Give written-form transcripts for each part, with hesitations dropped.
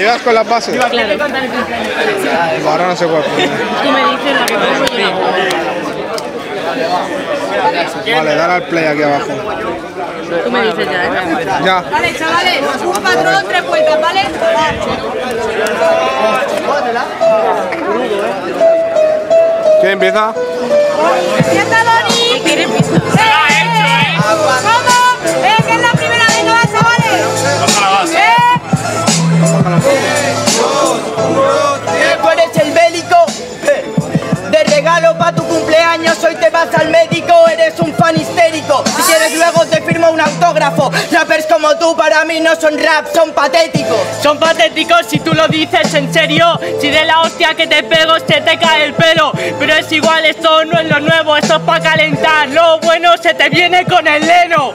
¿Llegas con las bases? Claro. Ahora no se puede poner. Tú me dices la que tengo y yo. Vale, dale al play aquí abajo. Tú me dices ya, ¿eh? Ya. Vale, chavales, un patrón, tres vueltas, ¿vale? ¿Quién empieza? ¡Empieza Doni! ¿Quién empieza? ¡Se lo ha hecho, eh! ¡Vamos! ¡Eh, que es la primera vez, no vas, chavales! Tú eres el bélico, de regalo pa' tu cumpleaños, hoy te vas al médico, eres un fan histérico. Si quieres luego te firmo un autógrafo. Rappers como tú para mí no son rap, son patéticos. Son patéticos si tú lo dices en serio. Si de la hostia que te pego se te cae el pelo. Pero es igual, esto no es lo nuevo, esto es pa' calentar. Lo bueno se te viene con el leno.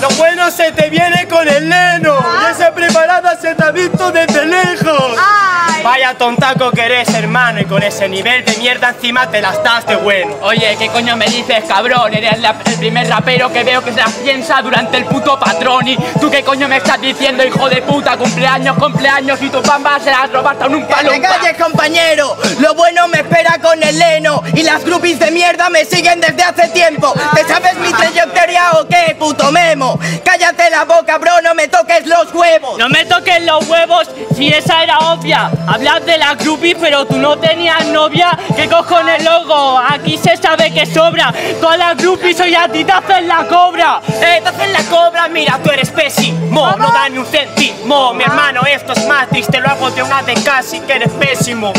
Lo bueno se te viene con el leno. Ah. Y esa preparada se te ha visto desde lejos. Ay. Vaya tontaco que eres, hermano. Y con ese nivel de mierda encima te la estás de bueno. Oye, ¿qué coño me dices, cabrón? Eres el primer rapero que veo que se las piensa durante el puto patrón. Y tú qué coño me estás diciendo, hijo de puta. Cumpleaños, cumpleaños. Y tu pamba se las robaste a un palo. Que te calles, compañero. Lo bueno me espera con el leno. Y las groupies de mierda me siguen desde hace tiempo. Ay. ¿Te sabes mi trayectoria o qué, puto memo? Cállate la boca, bro, no me toques los huevos. No me toques los huevos, si esa era obvia. Hablas de la groupie, pero tú no tenías novia. ¿Qué cojones, loco? Aquí se sabe que sobra. Todas las groupies hoy a ti te hacen la cobra. Te hacen la cobra, mira, tú eres pésimo. ¿Cómo? No da ni un céntimo. Mi hermano, esto es matrix, te lo hago de una de casi que eres pésimo.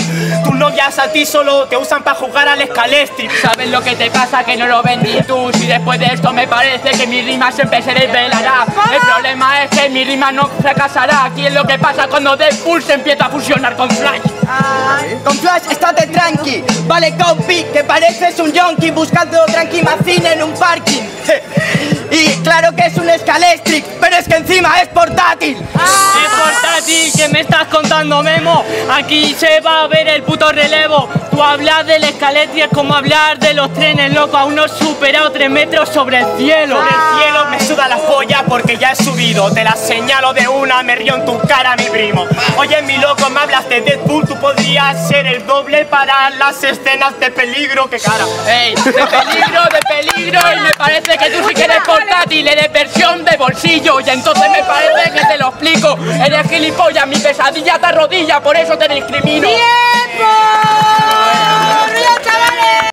Tus novias a ti solo te usan para jugar al escalestri. ¿Sabes lo que te pasa? Que no lo ven ni tú. Si después de esto me parece que mis rimas empezaré. Velará. El problema es que mi rima no fracasará. Aquí es lo que pasa cuando The Pulse empieza a fusionar con Flash. Con Flash estate tranqui, vale copy, que pareces un yonki buscando tranqui macín en un parking. Y claro que es un escalestric, pero es que encima es portátil. ¡Es portátil! ¿Qué me estás contando, Memo? Aquí se va a ver el puto relevo. Tú hablas del escalestric es como hablar de los trenes, loco. Aún no he superado 3 metros sobre el cielo. Sobre el cielo me suda la polla porque ya he subido. Te la señalo de una, me río en tu cara, mi primo. Oye, mi loco, me hablas de Deadpool. Tú podrías ser el doble para las escenas de peligro. ¡Qué cara! ¡Ey! ¡De peligro! Y me parece que tú sí que eres portátil, eres versión de bolsillo. Y entonces me parece que te lo explico. Eres gilipollas, mi pesadilla te arrodilla, por eso te discrimino. ¡Tiempo!